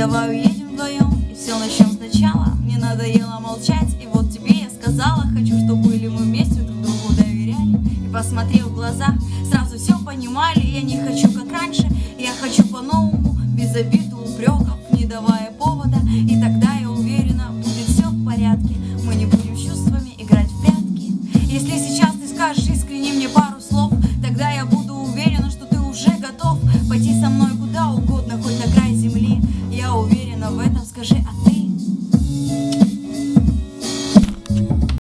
Давай уедем вдвоем и все начнем сначала. Мне надоело молчать, и вот тебе я сказала. Хочу, чтобы были мы вместе, друг другу доверяли. И посмотри в глаза, сразу все понимали. Я не хочу как раньше, я хочу по-новому, без обид и упреков, не давая повода. И тогда я уверена, будет все в порядке. Мы не будем с чувствами играть в прятки. Если сейчас ты скажешь искренне мне пару слов, тогда я буду уверена, что ты уже готов пойти со мной куда угодно, хоть на край земли. Я уверена в этом, скажи.